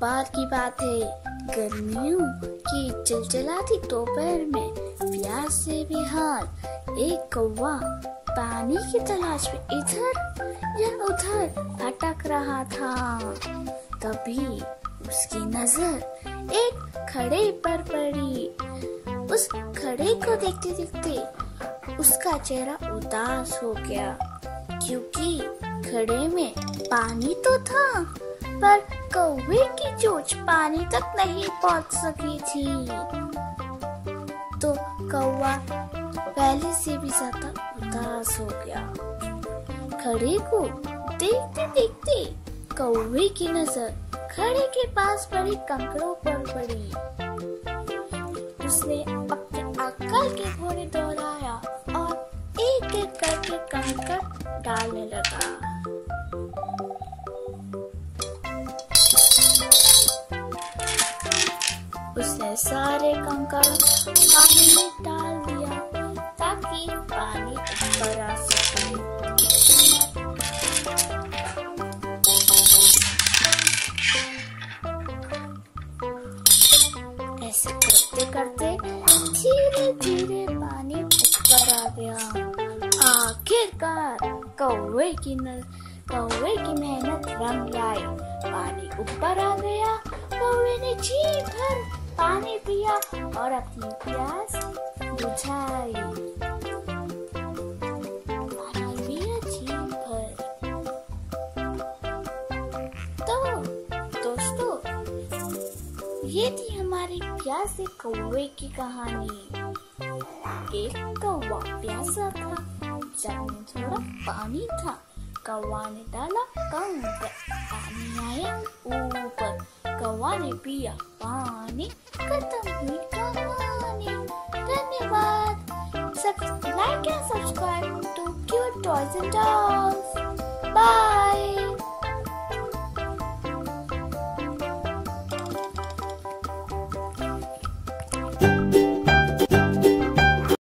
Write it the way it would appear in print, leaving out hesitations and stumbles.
बार की बात है, गर्मियों की चिलचिलाती दोपहर में प्यास से बेहाल एक कौवा पानी की तलाश में इधर या उधर भटक रहा था। तभी उसकी नजर एक खड़े पर पड़ी। उस खड़े को देखते देखते उसका चेहरा उदास हो गया, क्योंकि खड़े में पानी तो था पर कौवे की चोंच पानी तक नहीं पहुंच सकी थी। तो कौवा पहले से भी ज्यादा उदास हो गया। खड़े को देखते देखते कौवे की नजर खड़े के पास पड़ी कंकड़ों पर पड़ी। उसने अपने अक्कल के घोड़े दौड़ाया और एक एक करके कंकड़ डालने लगा। उसने सारे कंकड़ पानी में डाल दिया ताकि पानी ऊपर आ सके। ऐसे करते करते धीरे धीरे पानी ऊपर आ गया। आखिरकार कौवे की मेहनत रंग लाई। पानी ऊपर आ गया। कौवे ने जी भर पानी पिया और अपनी प्यास बुझाई। पानी पिया जी भर। तो दोस्तों, ये थी हमारी प्यासे कौवे की कहानी। एक कौवा प्यासा था, जब में थोड़ा पानी था। कौवा ने डाला कम पानी, आया ऊपर। कौवा ने पिया पानी, खत्म हुई कहानी। धन्यवाद। Like and subscribe to cute toys and dolls.